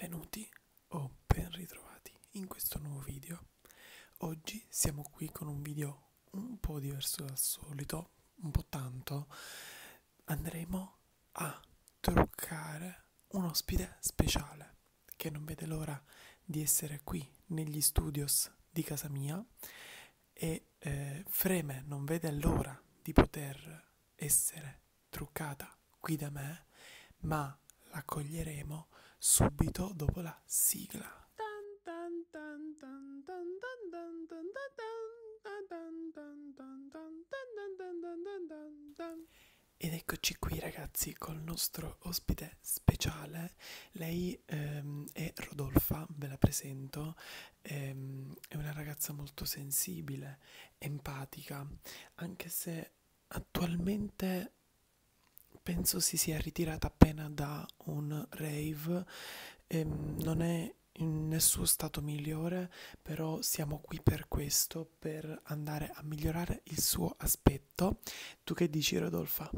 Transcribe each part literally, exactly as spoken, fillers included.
Benvenuti o ben ritrovati in questo nuovo video. Oggi siamo qui con un video un po' diverso dal solito, un po' tanto. Andremo a truccare un ospite speciale che non vede l'ora di essere qui negli studios di casa mia e eh, Freme non vede l'ora di poter essere truccata qui da me, ma l'accoglieremo subito dopo la sigla. Ed eccoci qui ragazzi col nostro ospite speciale. Lei ehm, è Rodolfa, ve la presento, ehm, è una ragazza molto sensibile, empatica, anche se attualmente penso si sia ritirata appena da un rave, ehm, non è in nessun stato migliore, però siamo qui per questo, per andare a migliorare il suo aspetto. Tu che dici, Rodolfa?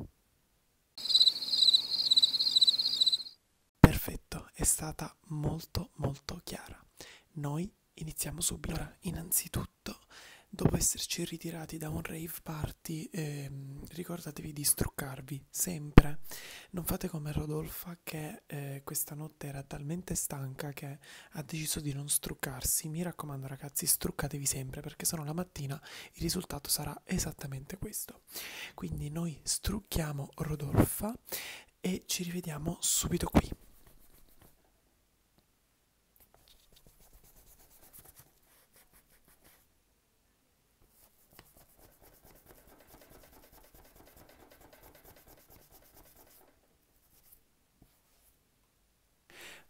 Perfetto, è stata molto molto chiara. Noi iniziamo subito. Allora, innanzitutto, dopo esserci ritirati da un rave party, ehm, ricordatevi di struccarvi, sempre. Non fate come Rodolfa che eh, questa notte era talmente stanca che ha deciso di non struccarsi. Mi raccomando ragazzi, struccatevi sempre, perché sennò la mattina il risultato sarà esattamente questo. Quindi noi strucchiamo Rodolfa e ci rivediamo subito qui.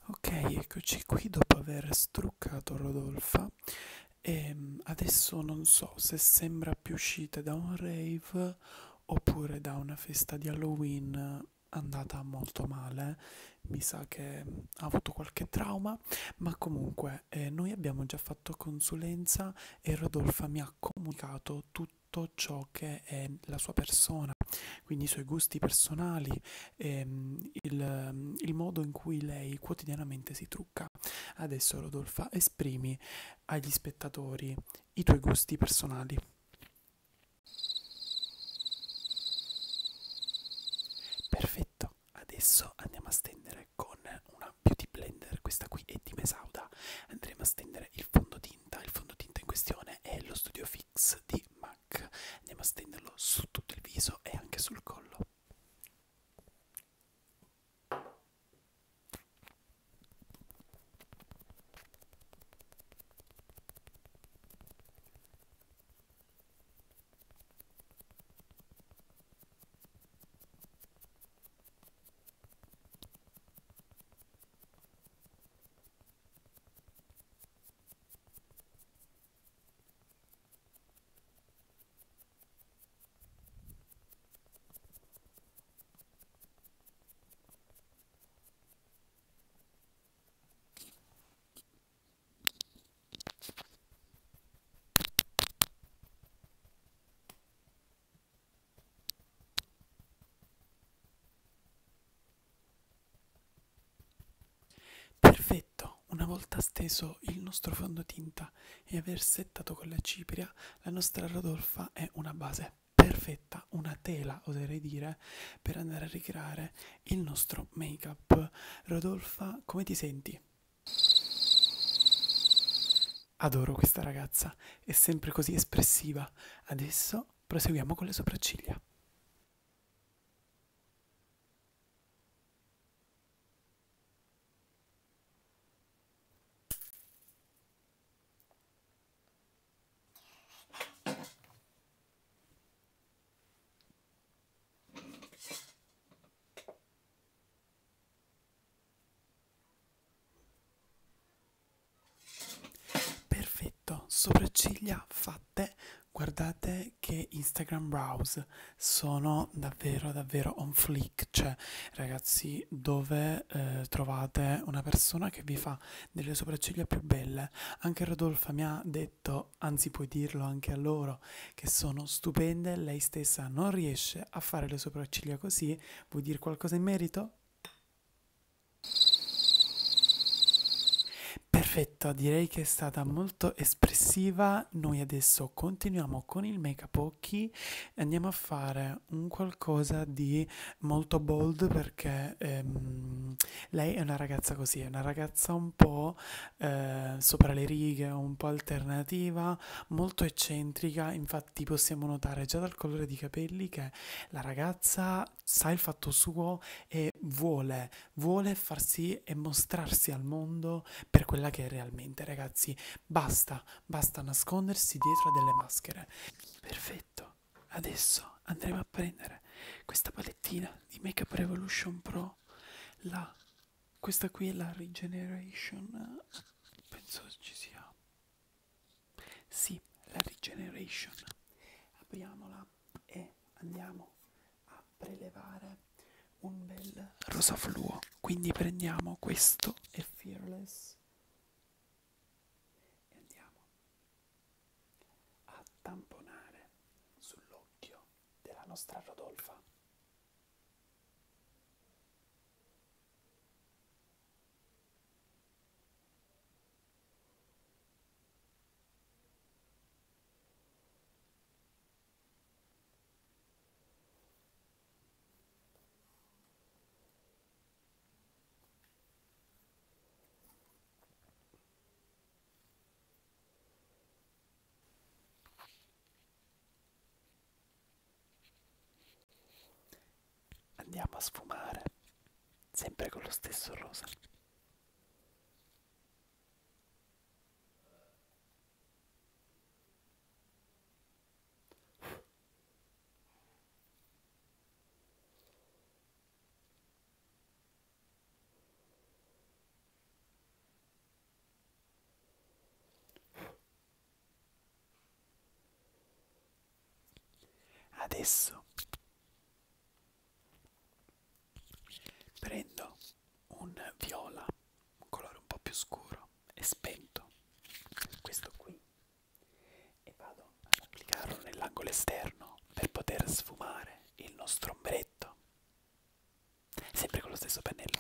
Ok, eccoci qui dopo aver struccato Rodolfa. Ehm, adesso non so se sembra più uscita da un rave oppure da una festa di Halloween andata molto male. Mi sa che ha avuto qualche trauma, ma comunque eh, noi abbiamo già fatto consulenza e Rodolfa mi ha comunicato tutto ciò che è la sua persona, quindi i suoi gusti personali, ehm, il, il modo in cui lei quotidianamente si trucca. Adesso Rodolfa, esprimi agli spettatori i tuoi gusti personali. Perfetto, adesso andiamo a stendere con una beauty blender, questa qui è di Mesauda. Andremo a stendere il fondotinta, il fondotinta in questione è lo Studio Fix di M A C. Andiamo a stenderlo su tutto il viso e anche sul collo. Perfetto, una volta steso il nostro fondotinta e aver settato con la cipria, la nostra Rodolfa è una base perfetta, una tela oserei dire, per andare a ricreare il nostro make-up. Rodolfa, come ti senti? Adoro questa ragazza, è sempre così espressiva. Adesso proseguiamo con le sopracciglia. Sopracciglia fatte, guardate che Instagram brows sono davvero davvero on fleek, cioè ragazzi, dove eh, trovate una persona che vi fa delle sopracciglia più belle? Anche Rodolfa mi ha detto, anzi puoi dirlo anche a loro, che sono stupende, lei stessa non riesce a fare le sopracciglia così. Vuoi dire qualcosa in merito? Perfetto, direi che è stata molto espressiva. Noi adesso continuiamo con il make-up occhi e andiamo a fare un qualcosa di molto bold, perché ehm, lei è una ragazza così, è una ragazza un po' eh, sopra le righe, un po' alternativa, molto eccentrica. Infatti possiamo notare già dal colore di capelli che la ragazza sa il fatto suo e vuole, vuole farsi e mostrarsi al mondo per quella che è realmente. Ragazzi, basta, basta nascondersi dietro a delle maschere. Perfetto, adesso andremo a prendere questa palettina di Makeup Revolution Pro, la, questa qui è la Regeneration, penso ci sia, sì, la Regeneration. Apriamola e andiamo a prelevare un bel rosa fluo, quindi prendiamo questo e Fearless e andiamo a tamponare sull'occhio della nostra Rodolfa. Andiamo a sfumare, sempre con lo stesso rosa. Adesso prendo un viola, un colore un po' più scuro e spento, questo qui, e vado ad applicarlo nell'angolo esterno per poter sfumare il nostro ombretto, sempre con lo stesso pennello.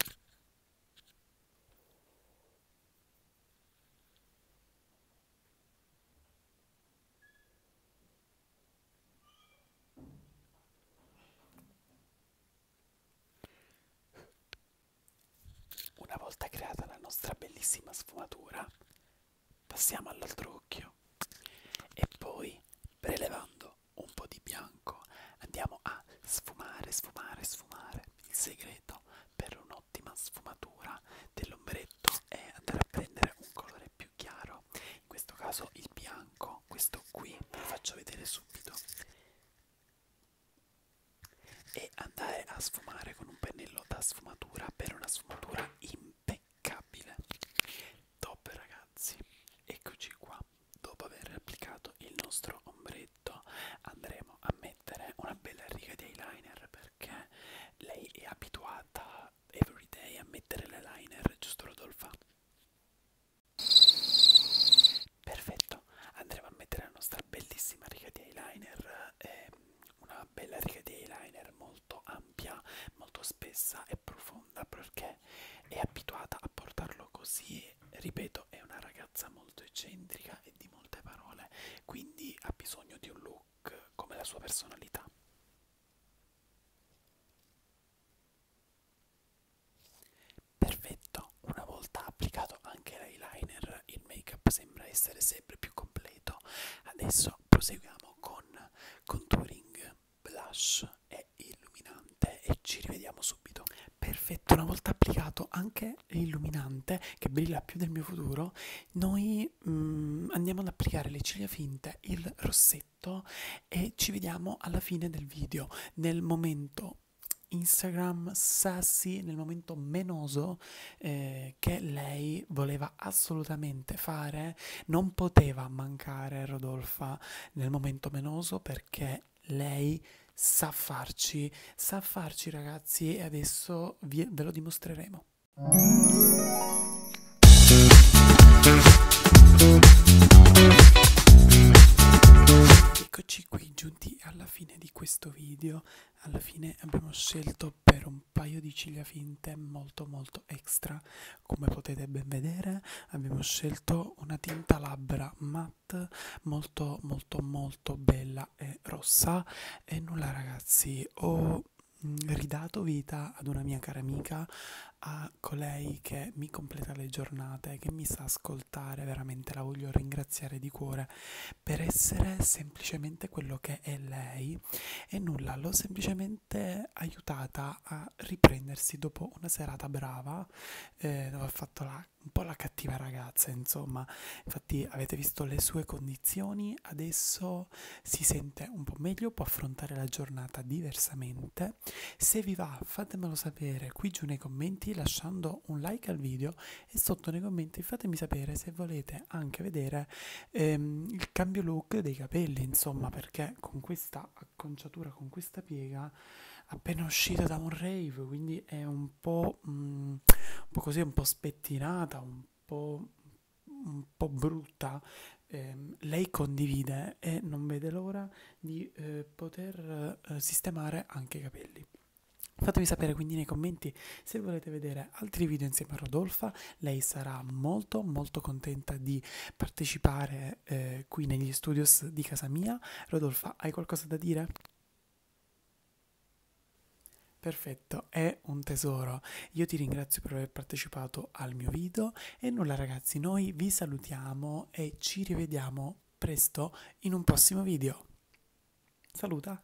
Una volta creata la nostra bellissima sfumatura, passiamo all'altro occhio e poi, prelevando un po' di bianco, andiamo a sfumare, sfumare, sfumare. Il segreto per un'ottima sfumatura dell'ombretto è andare a prendere un colore più chiaro, in questo caso il bianco, questo qui, ve lo faccio vedere subito, e andare a sfumare con un pennello da sfumatura per una sfumatura impeccabile. Top ragazzi, eccoci qua. Dopo aver applicato il nostro ombretto andremo a mettere una bella riga di eyeliner, perché lei è abituata everyday a mettere l'eyeliner, giusto Rodolfa? Perfetto, andremo a mettere la nostra bellissima riga di eyeliner, eh, una bella riga di eyeliner molto ampia, molto spessa e profonda, perché è abituata a portarlo così. Ripeto, è una ragazza molto eccentrica e di molte parole, quindi ha bisogno di un look come la sua personalità. Perfetto, una volta applicato anche l'eyeliner, il make-up sembra essere sempre più completo. Adesso proseguiamo con contouring, blush e illuminante e ci rivediamo subito. Perfetto, una volta applicato anche l'illuminante, che brilla più del mio futuro, noi mm, andiamo ad applicare le ciglia finte, il rossetto, e ci vediamo alla fine del video, nel momento Instagram sassy, nel momento menoso eh, che lei voleva assolutamente fare. Non poteva mancare Rodolfa nel momento menoso, perché lei sa farci, sa farci ragazzi, e adesso vi, ve lo dimostreremo. Eccoci qui giunti alla fine di questo video. Alla fine abbiamo scelto per un paio di ciliegine ciglia finte molto molto extra. Come potete ben vedere abbiamo scelto una tinta labbra matte molto molto molto bella e rossa. E nulla ragazzi, ho ridato vita ad una mia cara amica, a colei che mi completa le giornate, che mi sa ascoltare, veramente la voglio ringraziare di cuore per essere semplicemente quello che è lei. E nulla, l'ho semplicemente aiutata a riprendersi dopo una serata brava eh, dove ha fatto la, un po' la cattiva ragazza, insomma. Infatti avete visto le sue condizioni, adesso si sente un po' meglio, può affrontare la giornata diversamente. Se vi va fatemelo sapere qui giù nei commenti, lasciando un like al video, e sotto nei commenti fatemi sapere se volete anche vedere ehm, il cambio look dei capelli, insomma, perché con questa acconciatura, con questa piega, appena uscita da un rave, quindi è un po', mh, un po' così, un po' spettinata, un po', un po' brutta. Eh, lei condivide e non vede l'ora di eh, poter eh, sistemare anche i capelli. Fatemi sapere quindi nei commenti se volete vedere altri video insieme a Rodolfa. Lei sarà molto molto contenta di partecipare eh, qui negli studios di casa mia. Rodolfa, hai qualcosa da dire? Perfetto, è un tesoro. Io ti ringrazio per aver partecipato al mio video e nulla ragazzi, noi vi salutiamo e ci rivediamo presto in un prossimo video. Saluta!